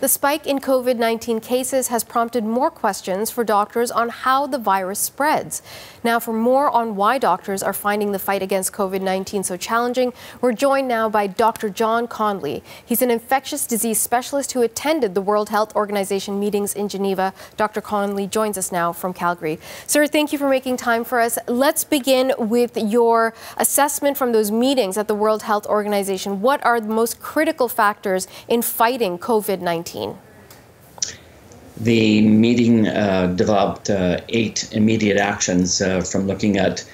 The spike in COVID-19 cases has prompted more questions for doctors on how the virus spreads. Now, for more on why doctors are finding the fight against COVID-19 so challenging, we're joined now by Dr. John Conley. He's an infectious disease specialist who attended the World Health Organization meetings in Geneva. Dr. Conley joins us now from Calgary. Sir, thank you for making time for us. Let's begin with your assessment from those meetings at the World Health Organization. What are the most critical factors in fighting COVID-19? The meeting developed 8 immediate actions from looking at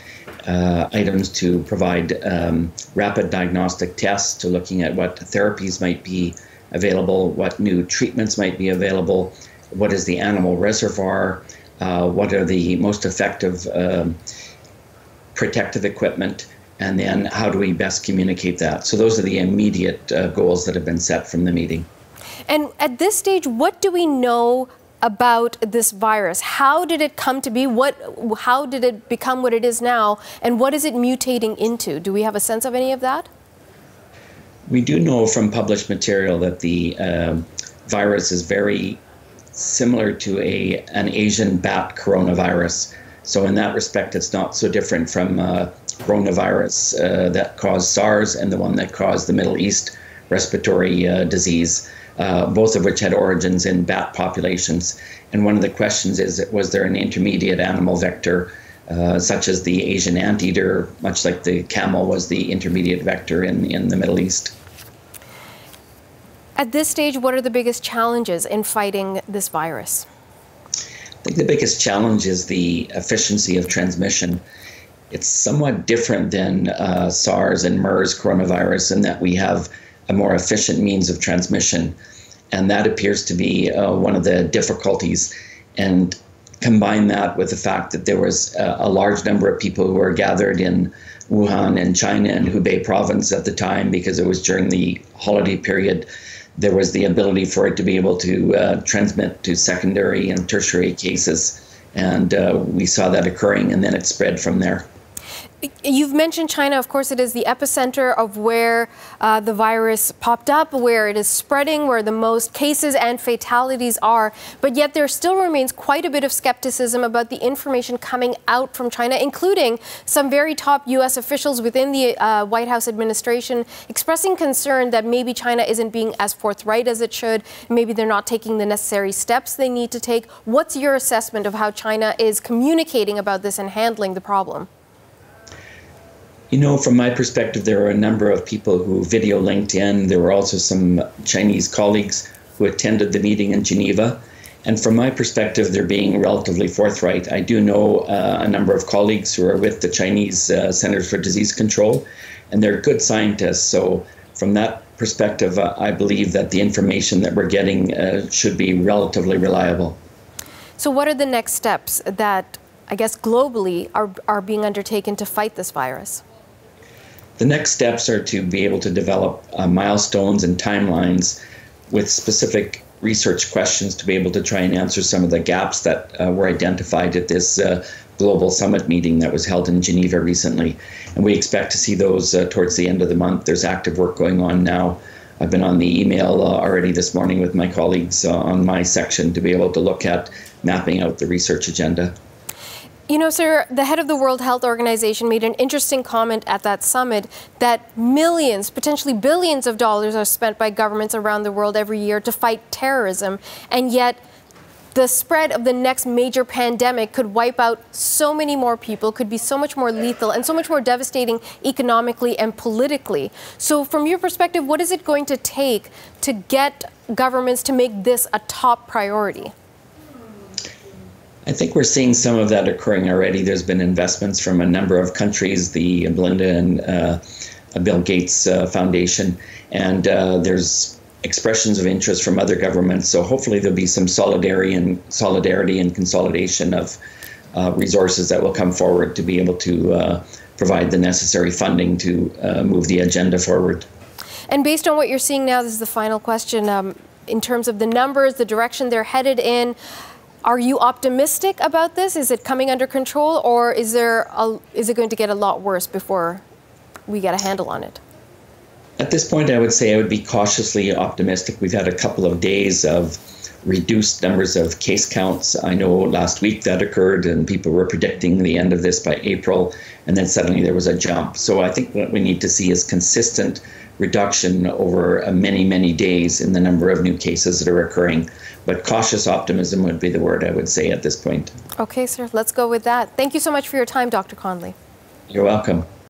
items to provide rapid diagnostic tests, to looking at what therapies might be available, what new treatments might be available, what is the animal reservoir, what are the most effective protective equipment, and then how do we best communicate that. So those are the immediate goals that have been set from the meeting. And at this stage, what do we know about this virus? How did it come to be? How did it become what it is now? And what is it mutating into? Do we have a sense of any of that? We do know from published material that the virus is very similar to an Asian bat coronavirus. So in that respect, it's not so different from coronavirus that caused SARS and the one that caused the Middle East respiratory disease. Both of which had origins in bat populations. And one of the questions is, was there an intermediate animal vector, such as the Asian anteater, much like the camel was the intermediate vector in the Middle East? At this stage, what are the biggest challenges in fighting this virus? I think the biggest challenge is the efficiency of transmission. It's somewhat different than SARS and MERS coronavirus in that we have a more efficient means of transmission. And that appears to be one of the difficulties. And combine that with the fact that there was a large number of people who were gathered in Wuhan in China and Hubei province at the time, because it was during the holiday period. There was the ability for it to be able to transmit to secondary and tertiary cases. And we saw that occurring, and then it spread from there. You've mentioned China. Of course, it is the epicenter of where the virus popped up, where it is spreading, where the most cases and fatalities are. But yet there still remains quite a bit of skepticism about the information coming out from China, including some very top U.S. officials within the White House administration expressing concern that maybe China isn't being as forthright as it should. Maybe they're not taking the necessary steps they need to take. What's your assessment of how China is communicating about this and handling the problem? You know, from my perspective, there were a number of people who video linked in. There were also some Chinese colleagues who attended the meeting in Geneva. And from my perspective, they're being relatively forthright. I do know a number of colleagues who are with the Chinese Centers for Disease Control, and they're good scientists. So from that perspective, I believe that the information that we're getting should be relatively reliable. So what are the next steps that, I guess, globally are being undertaken to fight this virus? The next steps are to be able to develop milestones and timelines with specific research questions to be able to try and answer some of the gaps that were identified at this global summit meeting that was held in Geneva recently. And we expect to see those towards the end of the month. There's active work going on now. I've been on the email already this morning with my colleagues on my section to be able to look at mapping out the research agenda. You know, sir, the head of the World Health Organization made an interesting comment at that summit that millions, potentially billions of dollars are spent by governments around the world every year to fight terrorism, and yet the spread of the next major pandemic could wipe out so many more people, could be so much more lethal and so much more devastating economically and politically. So from your perspective, what is it going to take to get governments to make this a top priority? I think we're seeing some of that occurring already. There's been investments from a number of countries, the Melinda and Bill Gates Foundation, and there's expressions of interest from other governments. So hopefully there'll be some solidarity and consolidation of resources that will come forward to be able to provide the necessary funding to move the agenda forward. And based on what you're seeing now, this is the final question, in terms of the numbers, the direction they're headed in, are you optimistic about this? Is it coming under control, or is it going to get a lot worse before we get a handle on it? At this point, I would say I would be cautiously optimistic. We've had a couple of days of reduced numbers of case counts. I know last week that occurred and people were predicting the end of this by April, and then suddenly there was a jump. So I think what we need to see is consistent reduction over many, many days in the number of new cases that are occurring. But cautious optimism would be the word I would say at this point. Okay, sir, let's go with that. Thank you so much for your time, Dr. Conley. You're welcome.